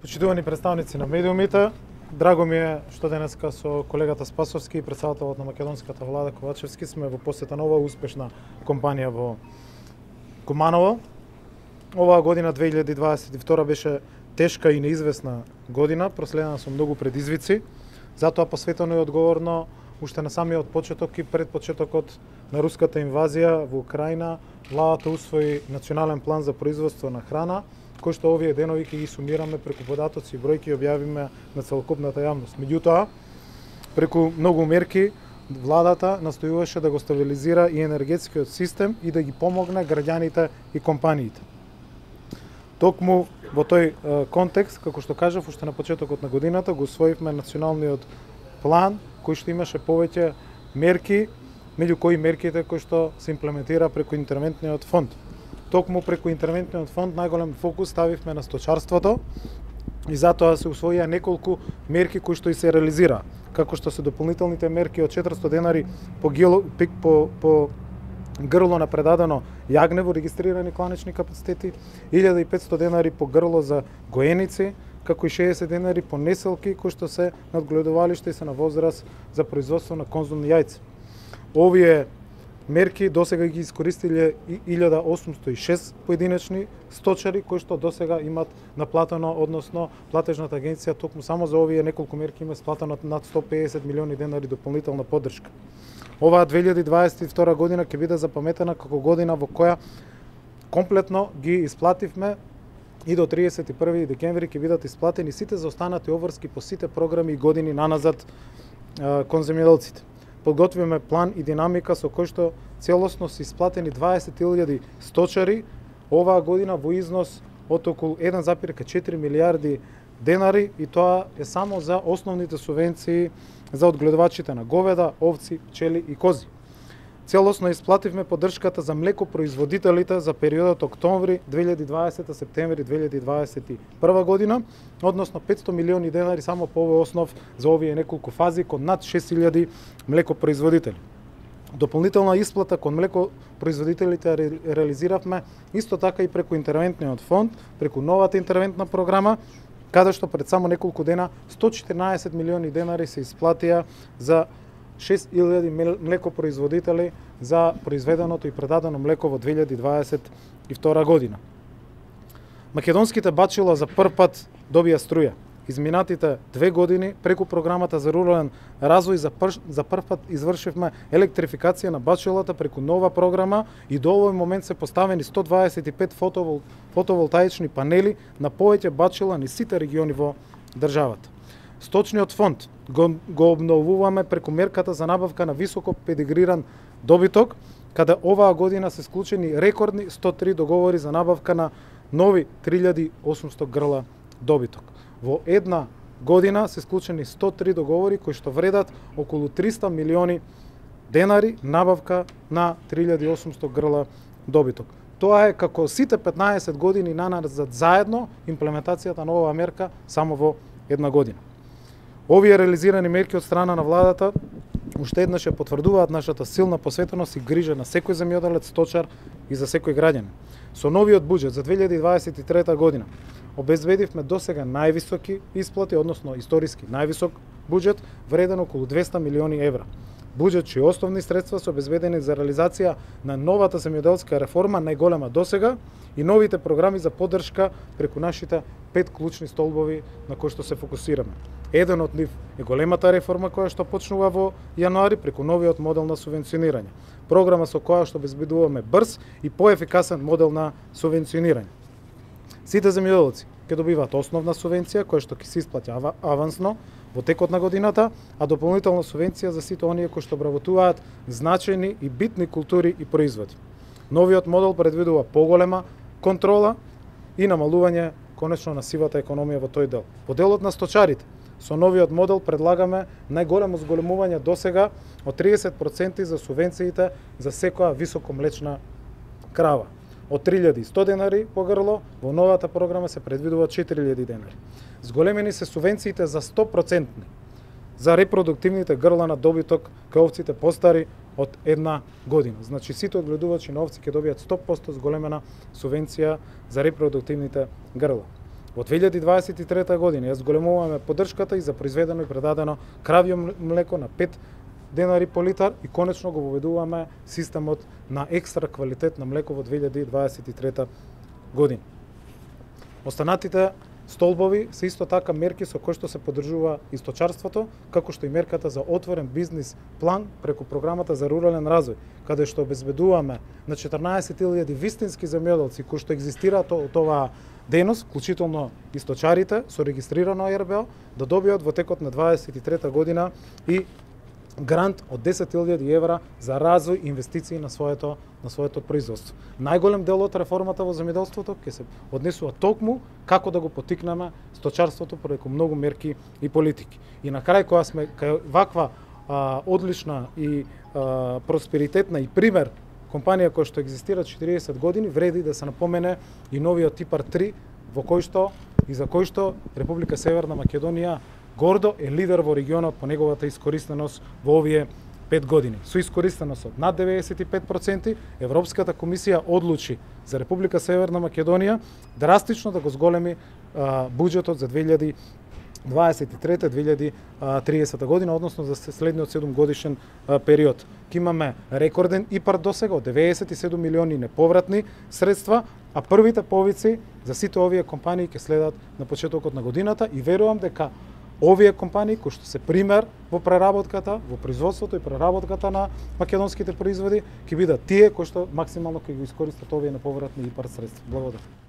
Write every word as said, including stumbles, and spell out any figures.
Почитувани представници на медиумите, драго ми е што денеска со колегата Спасовски и претседателот на македонската влада Ковачевски сме во посета на оваа успешна компанија во Команово. Оваа година две илјади дваесет и втора беше тешка и неизвестна година, проследена со многу предизвици, затоа посветено и одговорно уште на самиот почеток и пред почетокот на руската инвазија во Украина, владата усвои национален план за производство на храна, кој што овие денови ќе ги сумираме преку податоци и бројки објавиме на целокупната јавност. Меѓутоа, преку многу мерки, владата настојуваше да го стабилизира и енергетскиот систем и да ги помогне граѓаните и компаниите. Токму во тој контекст, како што кажав, уште на почетокот на годината го усвоивме националниот план, кој што имаше повеќе мерки, меѓу кои мерките кои што се имплементира преку Интервентниот фонд. Токму преку Интервентниот фонд најголем фокус ставивме на сточарството и затоа се усвоија неколку мерки кои што и се реализира, како што се дополнителните мерки од четиристотини денари по гило, пик по, по грло на предадено јагне во регистрирани кланични капацитети, илјада и петстотини денари по грло за гоеници, како и шеесет денари по неселки кои што се надгледувалиште и се на возраст за производство на конзумни јајца. Овие мерки досега ги искористиле илјада осумстотини и шест поединечни сточари кои што досега имат наплатено, односно платежната агенција токму само за овие неколку мерки има сплатено над сто педесет милиони денари дополнителна поддршка. Оваа две илјади дваесет и втора година ќе биде запаметена како година во која комплетно ги исплативме и до триесет и први декември ќе бидат исплатени сите заостанати обврски по сите програми и години наназад кон земјоделците. Подготвиме план и динамика со кој што целосно се исплатени дваесет илјади сточари оваа година во износ од околу еден запирка четири милијарди денари и тоа е само за основните субвенции за одгледувачите на говеда, овци, пчели и кози. Целосно исплативме поддршката за млекопроизводителите за периодот октомври две илјади дваесета септември две илјади дваесет и прва година, односно петстотини милиони денари само по овој основ за овие неколку фази кон над шест илјади млекопроизводители. Дополнителна исплата кон млекопроизводителите реализиравме исто така и преку Интервентниот фонд, преку новата интервентна програма, каде што пред само неколку дена сто четинаесет милиони денари се исплатија за шест илјади млекопроизводители за произведеното и предадено млеко во две илјади дваесет и втора година. Македонските бачила за прв пат добија струја. Изминатите две години преку програмата за рурален развој за прв, за прв пат извршивме електрификација на бачилата преку нова програма и до овој момент се поставени сто дваесет и пет фотовол, фотоволтаични панели на повеќе бачила на сите региони во државата. Сточниот фонд го, го обновуваме преку мерката за набавка на високо педигриран добиток, каде оваа година се склучени рекордни сто три договори за набавка на нови три илјади осумстотини грла добиток. Во една година се склучени сто три договори кои што вредат околу триста милиони денари набавка на три илјади осумстотини грла добиток. Тоа е како сите петнаесет години наназад заедно имплементацијата на оваа мерка само во една година. Овие реализирани мерки од страна на владата уште еднаш ја потврдуваат нашата силна посветеност и грижа на секој земјоделец, сточар и за секој граѓанин. Со новиот буџет за две илјади дваесет и трета година обезбедивме досега највисоки исплати, односно историски највисок буџет вреден околу двесте милиони евра. Буџет чии основни средства се обезбедени за реализација на новата земјоделска реформа, најголема досега, и новите програми за поддршка преку нашите пет клучни столбови на кои што се фокусираме. Еден од нив е големата реформа која што почнува во јануари преку новиот модел на субвенционирање. Програма со која што обезбедуваме брз и поефикасен модел на субвенционирање. Сите земјоделци ќе добиваат основна субвенција која што ќе се исплаќа авансно во текот на годината, а дополнителна субвенција за сите оние кои што обработуваат значајни и битни култури и производи. Новиот модел предвидува поголема контрола и намалување конечно на сивата економија во тој дел. Во делот на сточарите со новиот модел предлагаме најголемо зголемување досега од тридесет проценти за субвенциите за секоја високомлечна крава. Од три илјади и сто денари по грло, во новата програма се предвидува четири илјади денари. Зголемени се субвенциите за сто проценти за репродуктивните грла на добиток кај овците постари од една година. Значи сите одгледувачи на овци ќе добијат сто проценти зголемена субвенција за репродуктивните грла. Во две илјади дваесет и трета година ја зголемуваме поддршката и за произведено и предадено кравјо млеко на пет денари по литар и конечно го воведуваме системот на екстра квалитет на млеко во две илјади дваесет и трета година. Останатите столбови се исто така мерки со кои што се поддржува источарството, како што и мерката за отворен бизнис план преку програмата за рурален развој, каде што обезбедуваме на четиринаесет илјади вистински земјоделци кои што егзистираат од оваа дејност, вклучително источарите со регистрирано РБО, да добијат во текот на дваесет и трета година и грант од десет илјади евра за развој и инвестиции на своето на своето производство. Најголем дел од реформата во земјоделството ќе се однесува токму како да го поттикнеме сточарството преку многу мерки и политики. И на крај кога сме кај ваква а, одлична и а, просперитетна и пример компанија која што екзистира четириесет години, вреди да се напомене и новиот типар три во кој што и за кој што Република Северна Македонија гордо е лидер во регионот по неговата искористеност во овие пет години. Со искористеност од над деведесет и пет проценти, Европската комисија одлучи за Република Северна Македонија драстично да го зголеми а, буџетот за две илјади дваесет и трета до две илјади тридесета година, односно за следниот седум годишен а, период. Ке имаме рекорден ИПАР досега од деведесет и седум милиони неповратни средства, а првите повици за сите овие компании ќе следат на почетокот на годината и верувам дека овие компании кои што се пример во преработката, во производството и преработката на македонските производи, ќе бидат тие кои што максимално ќе го искористат овие неповратни ИПАР средства. Благодарам.